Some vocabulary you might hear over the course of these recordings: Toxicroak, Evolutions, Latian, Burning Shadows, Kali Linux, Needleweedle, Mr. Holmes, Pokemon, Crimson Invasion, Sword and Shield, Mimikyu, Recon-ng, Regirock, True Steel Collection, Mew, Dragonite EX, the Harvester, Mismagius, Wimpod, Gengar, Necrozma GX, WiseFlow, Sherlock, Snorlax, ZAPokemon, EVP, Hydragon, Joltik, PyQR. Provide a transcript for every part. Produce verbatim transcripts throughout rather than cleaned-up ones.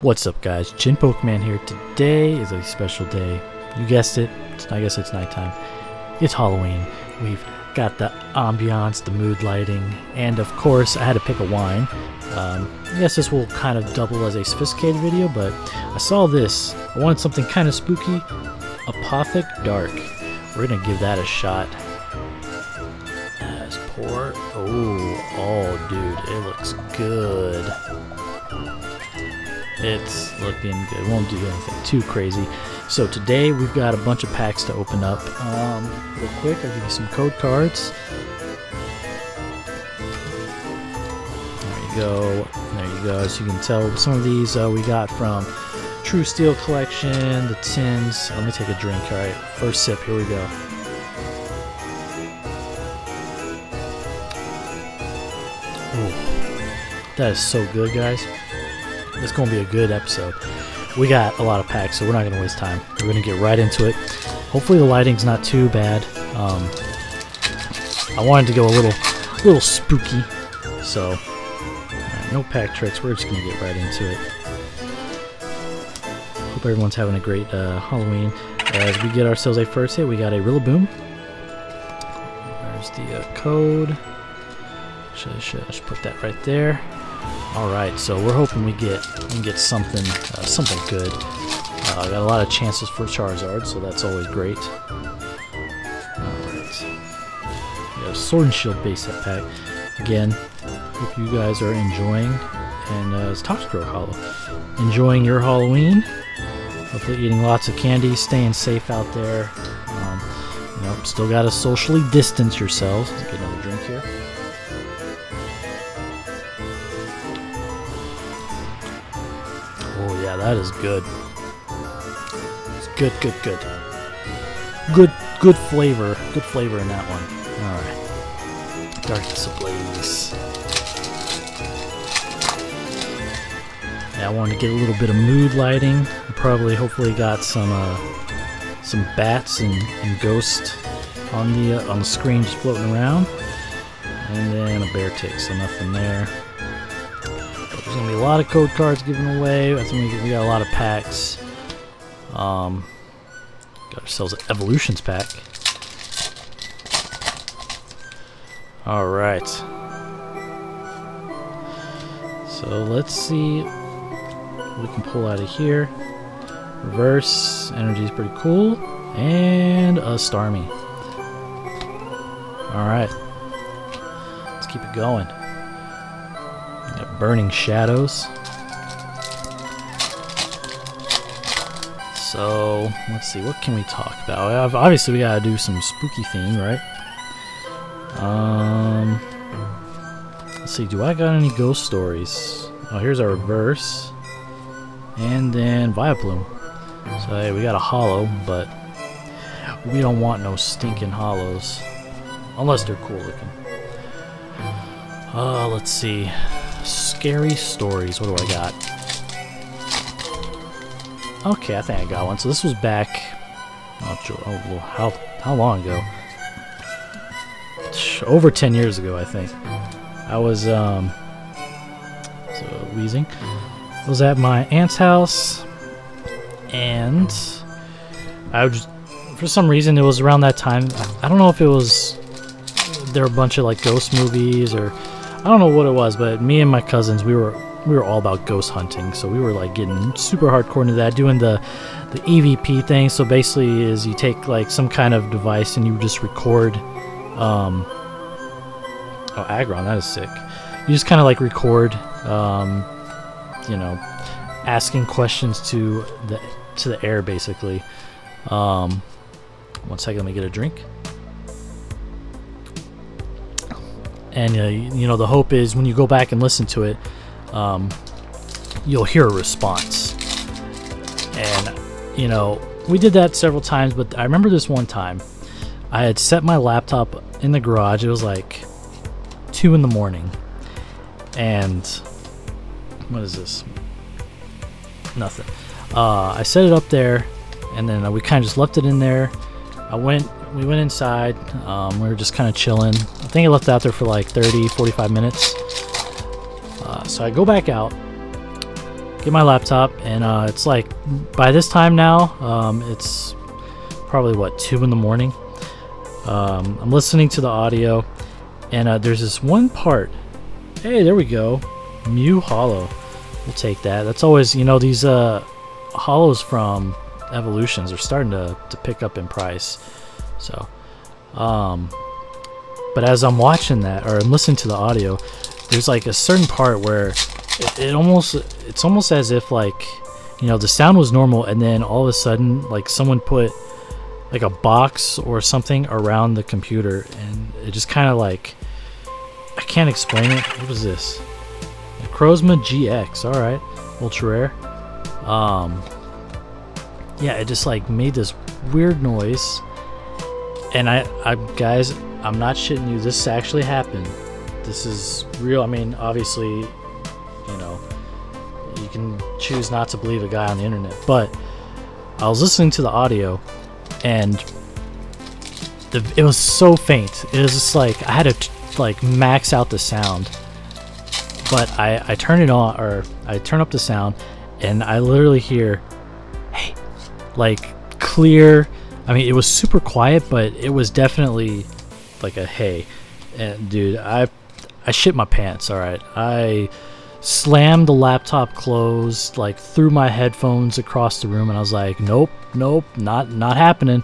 What's up guys, Chinpokoman here. Today is a special day. You guessed it, I guess it's nighttime. It's Halloween. We've got the ambiance, the mood lighting, and of course I had to pick a wine. Um, yes, this will kind of double as a sophisticated video, but I saw this. I wanted something kind of spooky. Apothic Dark. We're going to give that a shot. That's poor. Oh, oh dude, it looks good. It's looking good. It won't do anything too crazy. So today we've got a bunch of packs to open up. Um, real quick, I'll give you some code cards. There you go. There you go. As you can tell, some of these uh, we got from True Steel Collection, the tins. Let me take a drink. All right, first sip. Here we go. Ooh, that is so good, guys. It's going to be a good episode. We got a lot of packs, so we're not going to waste time. We're going to get right into it. Hopefully the lighting's not too bad. Um, I wanted to go a little little spooky, so right, no pack tricks. We're just going to get right into it. Hope everyone's having a great uh, Halloween. As we get ourselves a first hit, we got a Rillaboom. There's the uh, code. Should, should, should put that right there. All right, so we're hoping we get we can get something uh, something good. Uh, got a lot of chances for Charizard, so that's always great. All right, we have Sword and Shield base set pack. Again, hope you guys are enjoying, and uh, it's Toxicroak Hollow. Enjoying your Halloween. Hopefully, eating lots of candy, staying safe out there. Um, you know, still got to socially distance yourselves. Let's get another drink here. Yeah, that is good. It's good, good, good. Good, good flavor. Good flavor in that one. Alright. Darkness Ablaze. Yeah, I wanted to get a little bit of mood lighting. Probably, hopefully, got some uh, some bats and, and ghosts on the uh, on the screen just floating around. And then a bear tick, so nothing there. There's gonna be a lot of code cards given away. I think we got a lot of packs. Um, got ourselves an Evolutions pack. All right. So let's see what we can pull out of here. Reverse energy is pretty cool, and a Starmie. All right. Let's keep it going. Burning Shadows. So let's see, what can we talk about? Obviously we gotta do some spooky theme, right? Um, let's see, do I got any ghost stories? Oh, here's our reverse, and then Viaplume. So hey, we got a hollow, but we don't want no stinking hollows unless they're cool looking. Uh, let's see. Scary stories. What do I got? Okay, I think I got one. So this was back. Oh, oh how how long ago? Over ten years ago, I think. I was um, so wheezing. I was at my aunt's house, and I was just, for some reason it was around that time. I don't know if it was there were a bunch of like ghost movies or. I don't know what it was, but me and my cousins, we were we were all about ghost hunting, so we were like getting super hardcore into that, doing the the E V P thing. So basically, is you take like some kind of device and you just record. Um, oh, Aggron, that is sick. You just kind of like record, um, you know, asking questions to the to the air, basically. Um, one second, let me get a drink. And uh, you know, the hope is when you go back and listen to it, um, you'll hear a response. And you know, we did that several times, but I remember this one time I had set my laptop in the garage. It was like two in the morning, and what is this? Nothing. Uh, I set it up there, and then we kind of just left it in there. I went. We went inside. Um, we were just kind of chilling. I think I left it out there for like thirty, forty-five minutes. Uh, so I go back out, get my laptop, and uh, it's like, by this time now, um, it's probably, what, two in the morning? Um, I'm listening to the audio, and uh, there's this one part. Hey, there we go. Mew Hollow. We'll take that. That's always, you know, these uh, Hollows from Evolutions are starting to, to pick up in price. So, um, but as I'm watching that, or I'm listening to the audio, there's like a certain part where it, it almost, it's almost as if, like, you know, the sound was normal, and then all of a sudden, like, someone put like a box or something around the computer, and it just kind of like, I can't explain it. What was this? Necrozma G X. All right, ultra rare. Um, yeah, it just like made this weird noise, and I, I guys, I'm not shitting you. This actually happened. This is real. I mean, obviously, you know, you can choose not to believe a guy on the internet, but I was listening to the audio, and the, it was so faint. It was just like I had to t like max out the sound, but I I turn it on, or I turn up the sound, and I literally hear, hey, like clear. I mean, it was super quiet, but it was definitely like a hey. And dude, I. I shit my pants, alright. I slammed the laptop closed, like threw my headphones across the room, and I was like, nope, nope, not not happening.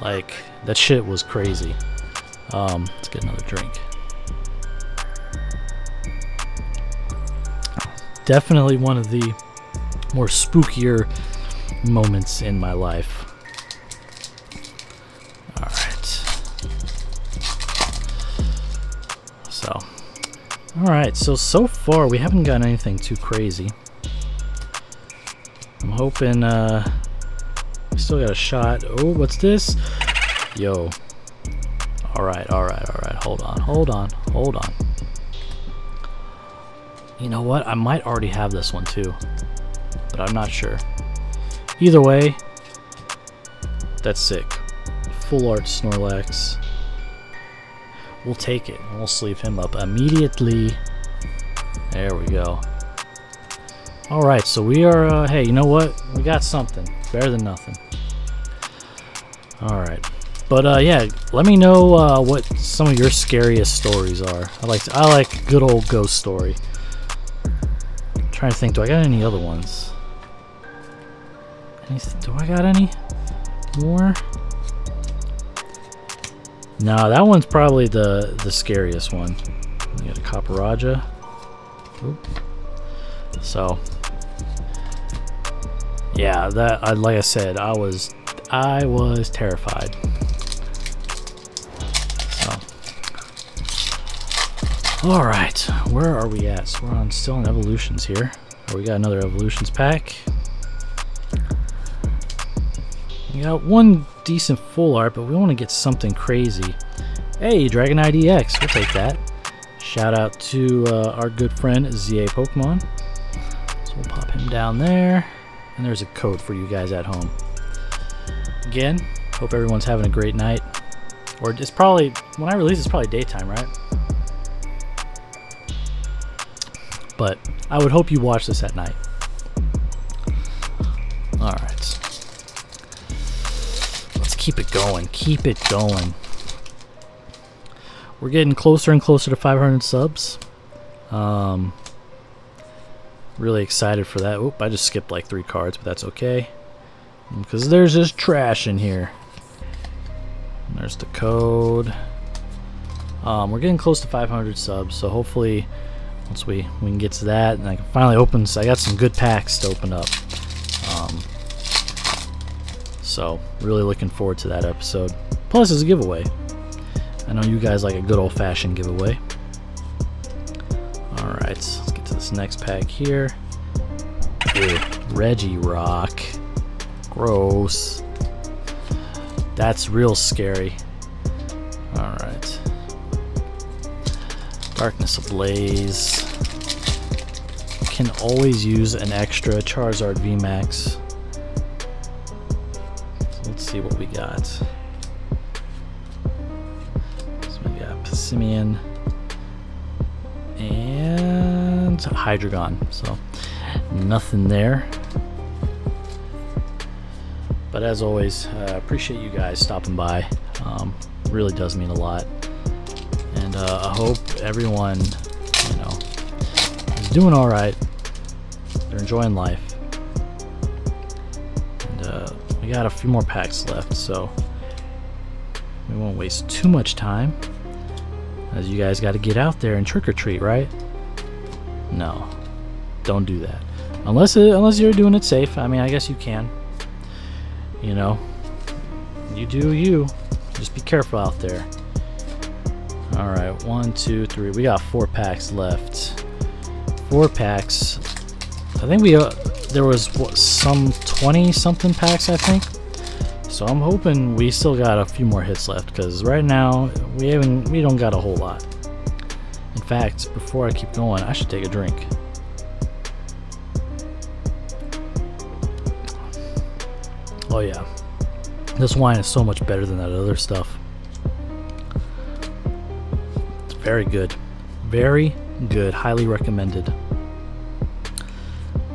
Like, that shit was crazy. Um, let's get another drink. Definitely one of the more spookier moments in my life. Alright. So. Alright, so, so far we haven't gotten anything too crazy. I'm hoping, uh, we still got a shot. Oh, what's this? Yo. Alright, alright, alright, hold on, hold on, hold on. You know what? I might already have this one too, but I'm not sure. Either way, that's sick. Full art Snorlax. We'll take it, and we'll sleeve him up immediately. There we go. All right, so we are, uh, hey, you know what? We got something, better than nothing. All right, but uh, yeah, let me know uh, what some of your scariest stories are. I like, to, I like good old ghost story. I'm trying to think, do I got any other ones? Any, do I got any more? Nah, that one's probably the the scariest one. We got a Copperaja. So, yeah, that I like I said, I was I was terrified. So, all right, where are we at? So we're on still on Evolutions here. Oh, we got another Evolutions pack. We got one decent full art, but we want to get something crazy. Hey, Dragonite E X, we'll take that. Shout out to uh, our good friend ZAPokemon. So we'll pop him down there, and there's a code for you guys at home. Again, hope everyone's having a great night. Or it's probably, when I release, it's probably daytime, right? But I would hope you watch this at night. All right. Keep it going, keep it going. We're getting closer and closer to five hundred subs. Um, really excited for that. Oop, I just skipped like three cards, but that's okay, because there's this trash in here. And there's the code. Um, we're getting close to five hundred subs, so hopefully once we, we can get to that, and I can finally open, so I got some good packs to open up. Um, So, really looking forward to that episode. Plus, it's a giveaway. I know you guys like a good old-fashioned giveaway. All right, so let's get to this next pack here. Ew, Regirock. Gross. That's real scary. All right. Darkness Ablaze. Can always use an extra Charizard V MAX. Let's see what we got. So we got Simian and Hydragon. So nothing there. But as always, uh, appreciate you guys stopping by. Um, really does mean a lot. And uh, I hope everyone, you know, is doing all right. They're enjoying life. And uh, we got a few more packs left, so we won't waste too much time. As you guys got to get out there and trick or treat, right? No, don't do that. Unless it, unless you're doing it safe. I mean, I guess you can. You know, you do you. Just be careful out there. All right, one, two, three. We got four packs left. Four packs. I think we uh, there was what, some twenty something packs, I think. So I'm hoping we still got a few more hits left, because right now we haven't we don't got a whole lot. In fact, before I keep going, I should take a drink. Oh yeah, this wine is so much better than that other stuff. It's very good, very good, highly recommended.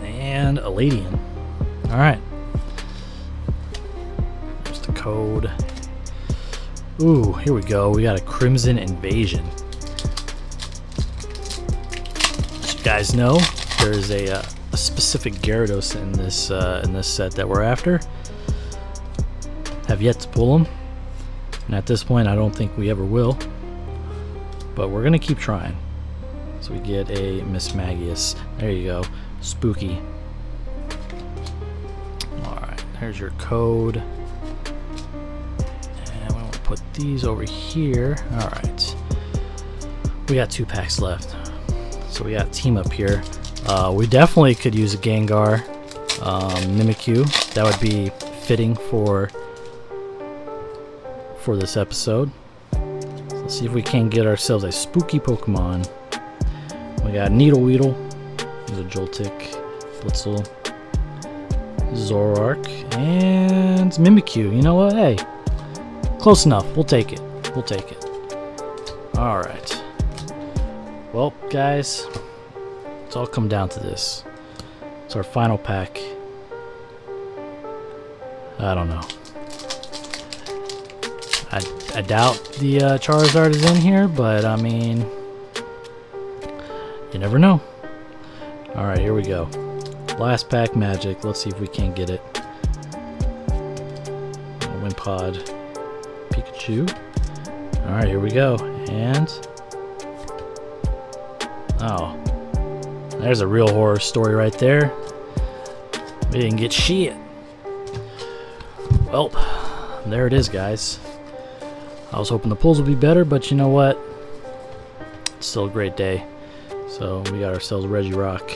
And a Latian. All right, there's the code. Ooh, here we go. We got a Crimson Invasion. As you guys know, there's a, uh, a specific Gyarados in this uh, in this set that we're after. Have yet to pull them, and at this point I don't think we ever will, but we're gonna keep trying. So we get a Mismagius. There you go, spooky. All right, there's your code, and we'll put these over here. All right, we got two packs left, so we got a team up here. Uh, we definitely could use a Gengar, um, Mimikyu. That would be fitting for for this episode. So let's see if we can get ourselves a spooky Pokemon. We got Needleweedle, there's a Joltik, Blitzel, Zorark, and Mimikyu. You know what? Hey, close enough. We'll take it. We'll take it. All right. Well, guys, it's all come down to this. It's our final pack. I don't know. I, I doubt the uh, Charizard is in here, but I mean, you never know. All right, here we go. Last pack magic. Let's see if we can get it. Wimpod, Pikachu. All right, here we go. And oh, there's a real horror story right there. We didn't get shit. Well, there it is, guys. I was hoping the pulls would be better, but you know what? It's still a great day. So we got ourselves Regirock,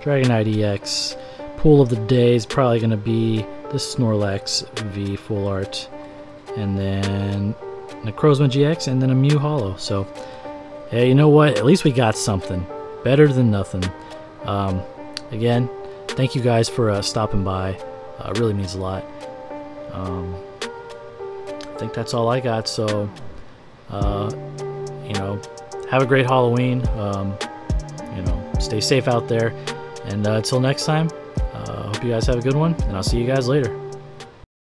Dragonite E X. Pull of the day is probably going to be the Snorlax V Full Art, and then Necrozma G X, and then a Mew Hollow. So, yeah, you know what? At least we got something. Better than nothing. Um, again, thank you guys for uh, stopping by. Uh, it really means a lot. Um, I think that's all I got, so uh, you know, have a great Halloween. Um, you know, stay safe out there, and uh, until next time, I uh, hope you guys have a good one, and I'll see you guys later.